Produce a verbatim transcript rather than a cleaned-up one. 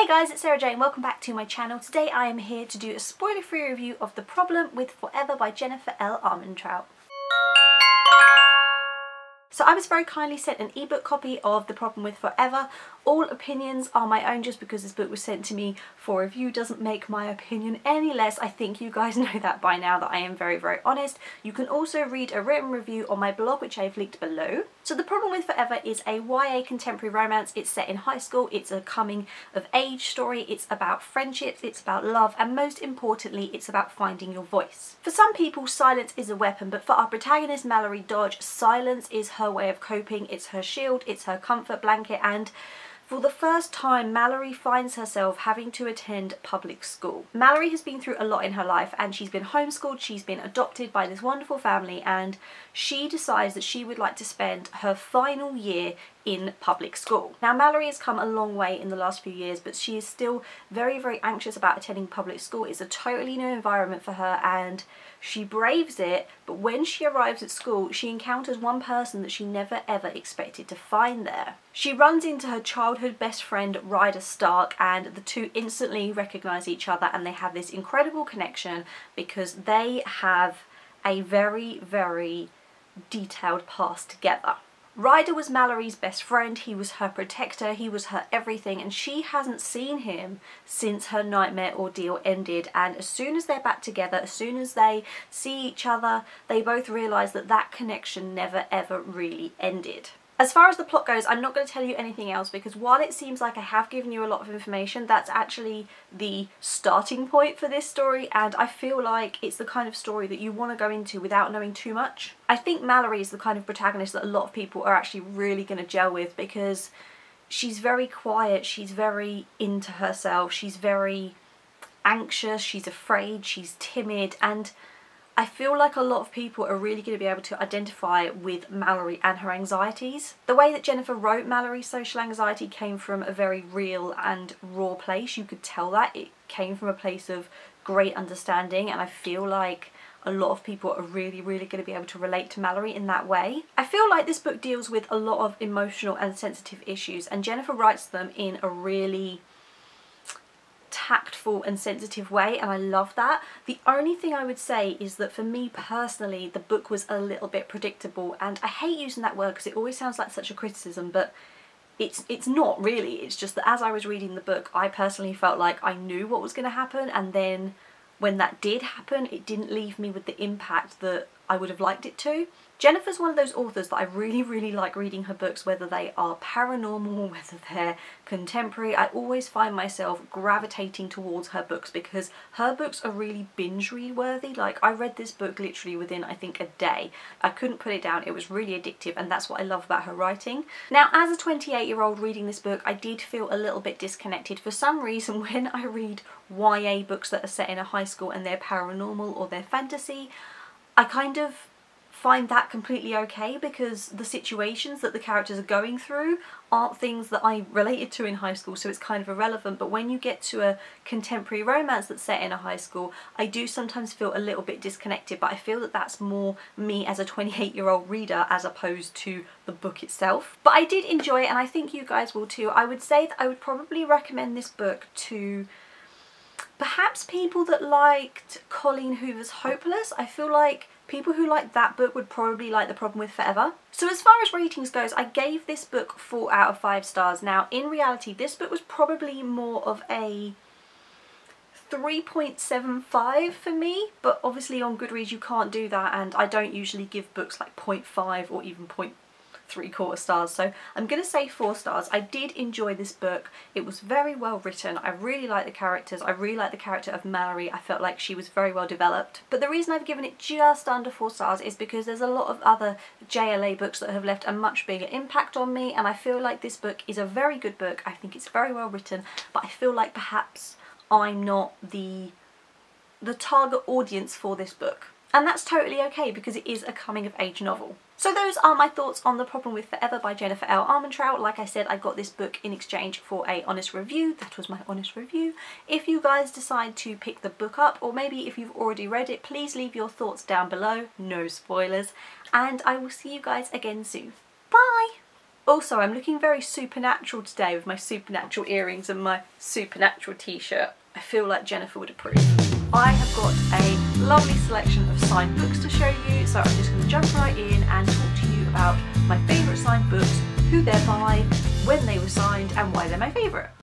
Hey guys, it's Sarah Jane, welcome back to my channel. Today I am here to do a spoiler-free review of The Problem with Forever by Jennifer L. Armentrout. So I was very kindly sent an ebook copy of The Problem with Forever. All opinions are my own. Just because this book was sent to me for review doesn't make my opinion any less. I think you guys know that by now, that I am very, very honest. You can also read a written review on my blog, which I've linked below. So The Problem with Forever is a Y A contemporary romance. It's set in high school. It's a coming of age story. It's about friendships. It's about love. And most importantly, it's about finding your voice. For some people, silence is a weapon, but for our protagonist, Mallory Dodge, silence is her her way of coping. It's her shield, it's her comfort blanket, and for the first time Mallory finds herself having to attend public school. Mallory has been through a lot in her life and she's been homeschooled, she's been adopted by this wonderful family, and she decides that she would like to spend her final year in public school. Now Mallory has come a long way in the last few years, but she is still very, very anxious about attending public school. It's a totally new environment for her and she braves it, but when she arrives at school she encounters one person that she never ever expected to find there. She runs into her childhood best friend Ryder Stark, and the two instantly recognise each other and they have this incredible connection because they have a very, very detailed past together. Ryder was Mallory's best friend, he was her protector, he was her everything, and she hasn't seen him since her nightmare ordeal ended, and as soon as they're back together, as soon as they see each other, they both realise that that connection never ever really ended. As far as the plot goes, I'm not going to tell you anything else because while it seems like I have given you a lot of information, that's actually the starting point for this story, and I feel like it's the kind of story that you want to go into without knowing too much. I think Mallory is the kind of protagonist that a lot of people are actually really going to gel with because she's very quiet, she's very into herself, she's very anxious, she's afraid, she's timid, and I feel like a lot of people are really going to be able to identify with Mallory and her anxieties. The way that Jennifer wrote Mallory's social anxiety came from a very real and raw place. You could tell that. It came from a place of great understanding, and I feel like a lot of people are really, really going to be able to relate to Mallory in that way. I feel like this book deals with a lot of emotional and sensitive issues, and Jennifer writes them in a really tactful and sensitive way, and I love that. The only thing I would say is that for me personally the book was a little bit predictable, and I hate using that word because it always sounds like such a criticism, but it's it's not really. It's just that as I was reading the book I personally felt like I knew what was going to happen, and then when that did happen it didn't leave me with the impact that I would have liked it to. Jennifer's one of those authors that I really, really like reading her books, whether they are paranormal, whether they're contemporary. I always find myself gravitating towards her books because her books are really binge read worthy. Like, I read this book literally within, I think, a day. I couldn't put it down. It was really addictive, and that's what I love about her writing. Now, as a twenty-eight-year-old reading this book, I did feel a little bit disconnected. For some reason, when I read Y A books that are set in a high school and they're paranormal or they're fantasy, I kind of find that completely okay because the situations that the characters are going through aren't things that I related to in high school, so it's kind of irrelevant. But when you get to a contemporary romance that's set in a high school, I do sometimes feel a little bit disconnected, but I feel that that's more me as a twenty-eight-year-old reader as opposed to the book itself. But I did enjoy it, and I think you guys will too. I would say that I would probably recommend this book to perhaps people that liked Colleen Hoover's Hopeless. I feel like people who like that book would probably like The Problem with Forever. So as far as ratings goes, I gave this book four out of five stars. Now, in reality, this book was probably more of a three point seven five for me, but obviously on Goodreads you can't do that, and I don't usually give books like zero point five or even zero point three quarter stars, so I'm gonna say four stars. I did enjoy this book. It was very well written. I really like the characters. I really like the character of Mallory. I felt like she was very well developed. But the reason I've given it just under four stars is because there's a lot of other J L A books that have left a much bigger impact on me, and I feel like this book is a very good book. I think it's very well written, but I feel like perhaps I'm not the the target audience for this book. And that's totally okay because it is a coming of age novel. So those are my thoughts on The Problem with Forever by Jennifer L. Armentrout. Like I said, I got this book in exchange for a honest review. That was my honest review. If you guys decide to pick the book up, or maybe if you've already read it, please leave your thoughts down below. No spoilers. And I will see you guys again soon. Bye! Also, I'm looking very supernatural today with my supernatural earrings and my supernatural t-shirt. I feel like Jennifer would approve. I have got a lovely selection of signed books to show you, so I'm just going to jump right in and talk to you about my favourite signed books, who they're by, when they were signed and why they're my favourite.